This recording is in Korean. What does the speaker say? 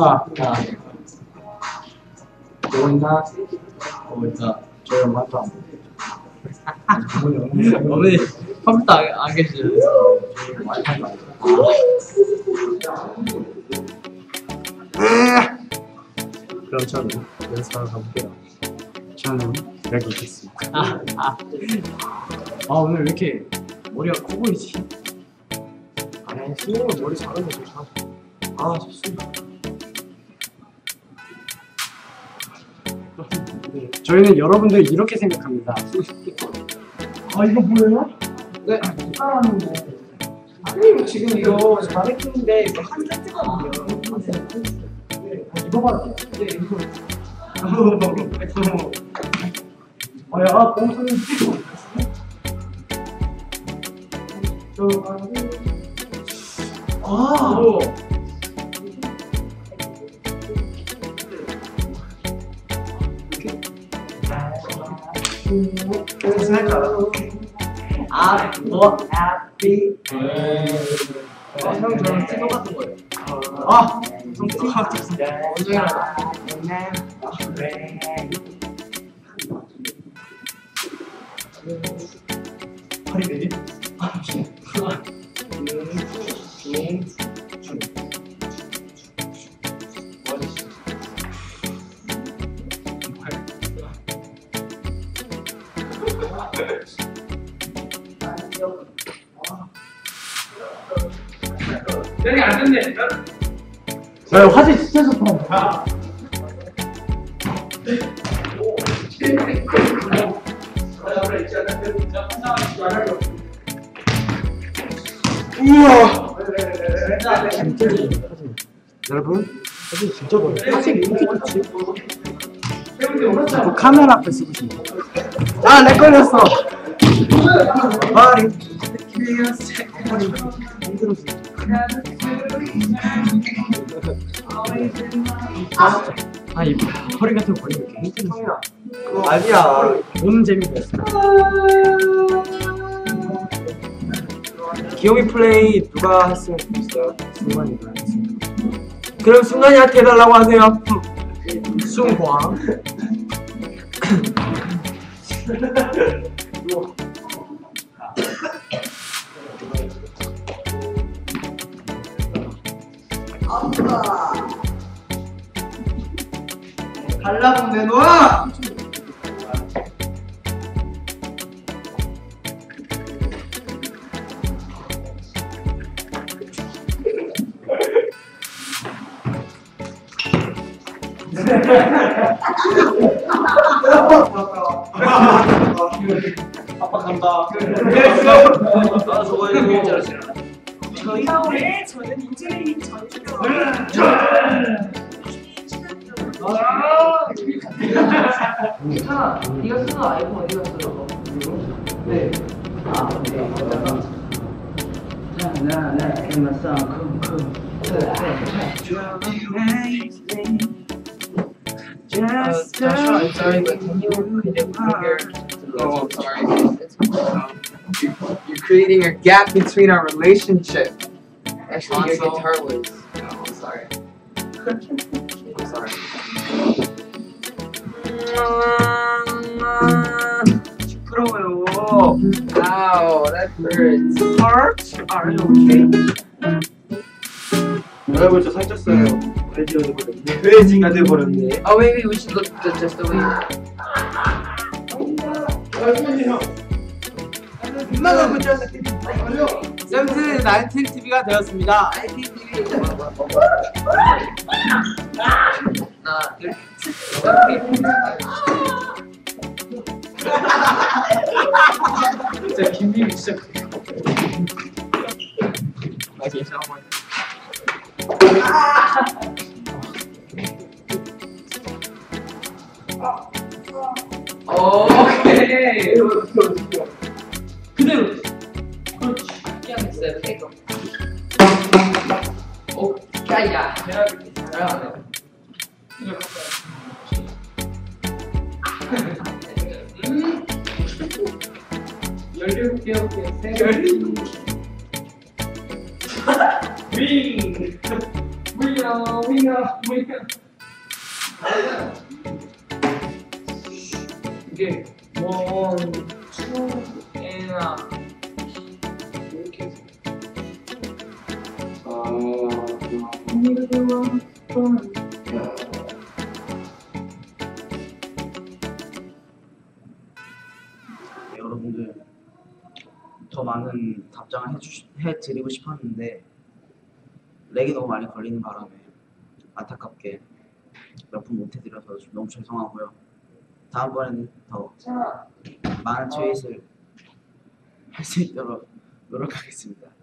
나 저랑 맞다. 어머니 컴퓨터 안 계시죠? 그럼 저는 연습하러 가볼게요. 저는 여기 있겠습니다. 아 오늘 왜 이렇게 머리가 커 보이지? 아니 수영은 머리 작은데 좀 작아. 아 좋습니다. 네, 저희는 여러분들 이렇게 생각합니다. 아 이거 뭐예요? 네, 숟가락인데 선생님 지금 이거 자르키인데 이거 한개 뜨거워요. 이거 봐라. 네, 이거 아야, 너무 선생님 아 형 저랑 티 똑같은 거예요. 아! 좀 똑같았어요. 허리 내리? 아, 여기 안 됐네. 야, 화질 진짜 좋다. 우와. 여러분, 화질 진짜 좋아요. 화질이 이렇게 좋지? 뭐 카메라 앞에 쓰고 싶네. 아, 내 걸렸어. 마리. 아, 이 허리 같은 거 걸리면 이렇게 힘들었어. 아니야. 보는 재미가 있어. 기용이 플레이 누가 했으면 좋겠어요? 승관이가 했습니다. 그럼 승관이한테 해달라고 하세요. 승광. 달라고 내놔! 아빠 간다. 나 저거 이거 잘 지나. 저희의 저는 인재님 전주로 괜찮아. 네가 쓰는 아이폰 어디 갔어? 네. 아, 네. You're creating a gap between our relationship. Actually, your guitar was. No, I'm sorry. I'm sorry. 부끄러워요. Wow, that hurts. Hurts? Are you okay? 여러분 저 살쪘어요. 외지가 돼버렸네. Oh, maybe we should look just the way. 엄마가 먼저 할게. 쌤은 나인틴 TV가 되었습니다. 나인틴 TV. 하나, 둘, 셋. 진짜 김님이 진짜. 나 괜찮아. 오케이. 그대로. 그렇지. 깨어났어요. 페이커. 오, 야야. 내가 그렇게 잘하네. 이거 음? 17개 해볼게요. 17개. 윙! 물려. 이게 원, 투, 앤, 아 이렇게 해서 네, 여러분들 더 많은 답장을 해드리고 싶었는데 렉이 너무 많이 걸리는 바람에 안타깝게 몇 분 못 해드려서 너무 죄송하고요. 다음번에는 더 많은 트윗을 할 수 있도록 노력하겠습니다.